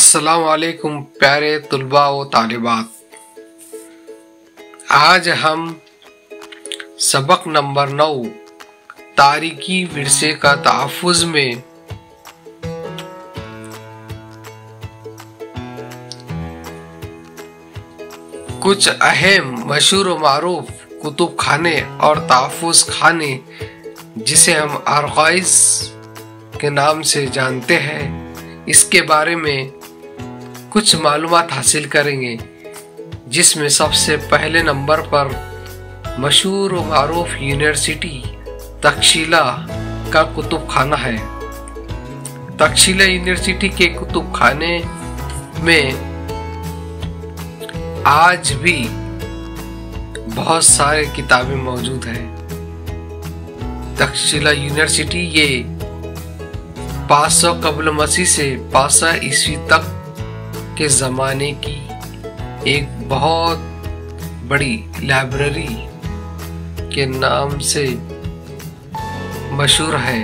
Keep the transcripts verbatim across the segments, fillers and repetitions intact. अस्सलाम वालेकुम प्यारे तुलबा व तालिबात, आज हम सबक नंबर नौ तारीखी विरसे का तहफ़्फ़ुज़ में कुछ अहम मशहूर व मारूफ कुतुब खाने और तहफ़्फ़ुज़ खाने जिसे हम आर्काइव्स के नाम से जानते हैं, इसके बारे में कुछ मालूमात हासिल करेंगे। जिसमें सबसे पहले नंबर पर मशहूर व मारूफ यूनिवर्सिटी तक्षशिला का कुतुब खाना है। तक्षशिला यूनिवर्सिटी के कुतुब खाने में आज भी बहुत सारे किताबें मौजूद हैं। तक्षशिला यूनिवर्सिटी ये पाँच सौ कब्ल मसीह से पाँच सौ ईस्वी तक के ज़माने की एक बहुत बड़ी लाइब्रेरी के नाम से मशहूर है।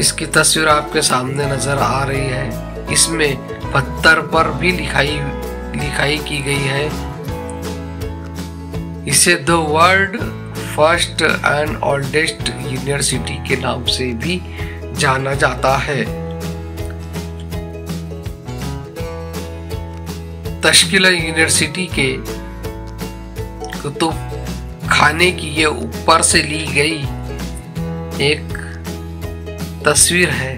इसकी तस्वीर आपके सामने नज़र आ रही है। इसमें पत्थर पर भी लिखाई लिखाई की गई है। इसे दो world first and oldest university के नाम से भी जाना जाता है। तक्षशिला यूनिवर्सिटी के कुतुब खाने की ये ऊपर से ली गई एक तस्वीर है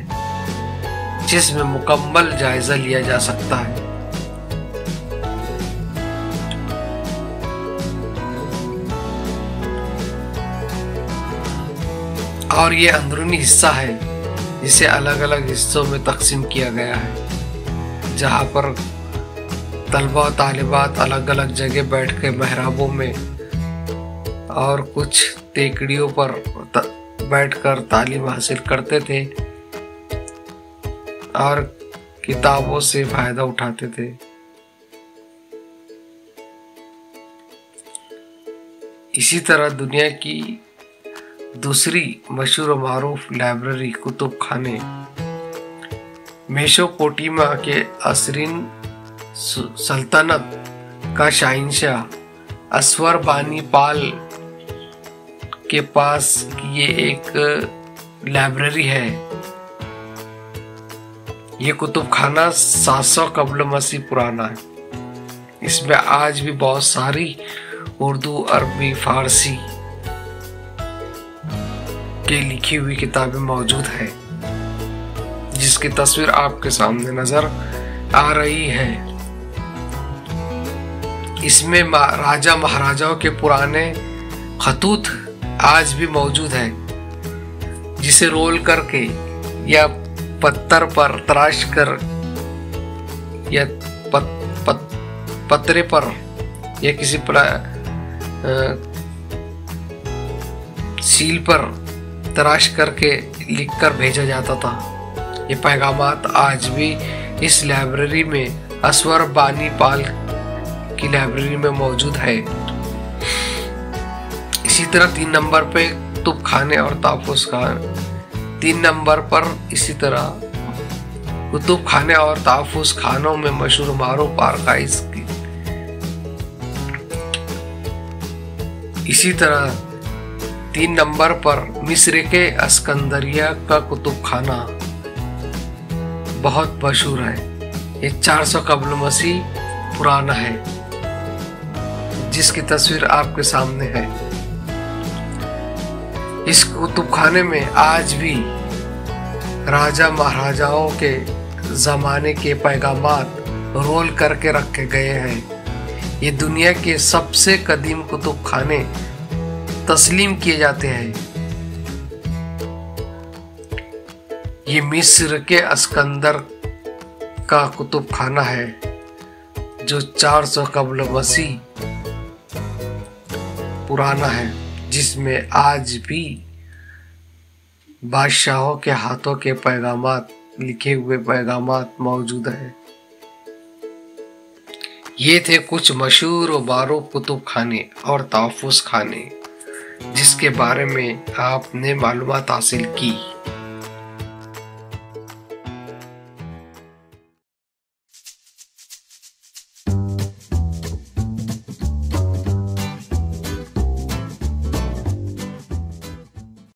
जिसमें मुकम्मल जायजा लिया जा सकता है। और ये अंदरूनी हिस्सा है जिसे अलग अलग हिस्सों में तकसीम किया गया है, जहाँ पर तलबा तालिबात अलग अलग जगह बैठ के मेहराबों में और कुछ टेकड़ियों पर बैठकर तालीम हासिल करते थे और किताबों से फ़ायदा उठाते थे। इसी तरह दुनिया की दूसरी मशहूर व मारूफ लाइब्रेरी कुतुब खाने मेसोपोटामिया के असरीन सल्तनत का शहंशाह अशुरबानीपाल के पास ये एक लाइब्रेरी है। ये कुतुब खाना सात सौ कब्ल मसीह पुराना है। इसमें आज भी बहुत सारी उर्दू, अरबी, फारसी लिखी हुई किताबें मौजूद है, जिसकी तस्वीर आपके सामने नजर आ रही है। इसमें राजा महाराजाओं के पुराने खतूत आज भी मौजूद है, जिसे रोल करके या पत्थर पर तराश कर या पत, पत, पत्रे पर या किसी प्ला, आ, सील पर तराश करके लिखकर भेजा जाता था। ये पैगामात आज भी इस लाइब्रेरी में अशुरबानीपाल की लाइब्रेरी में मौजूद है। इसी तरह तीन नंबर पे कुतुब खाने और तहफ़्फ़ुज़ खाने तीन नंबर पर इसी तरह कुतुब खाने और तहफ़्फ़ुज़ खानों में मशहूर मारूफ आर्काइव्स की इसी तरह तीन नंबर पर मिस्र के अस्कंदरिया का कुतुब खाना बहुत मशहूर है। ये चार सौ कब्ल मसीह पुराना है, जिसकी तस्वीर आपके सामने है। इस कुतुब खाने में आज भी राजा महाराजाओं के ज़माने के पैगामात रोल करके रखे गए हैं। ये दुनिया के सबसे कदीम कुतुब खाने तस्लीम किए जाते हैं। ये मिस्र के अस्कंदर का कुतुब खाना है जो चार सौ कब्ल मसीह पुराना है, जिसमें आज भी बादशाहों के हाथों के पैगामात लिखे हुए पैगामात मौजूद है। ये थे कुछ मशहूर व मारूफ कुतुब खाने और तहफ़्फ़ुज़ खाने जिसके बारे में आपने मालूमात हासिल की।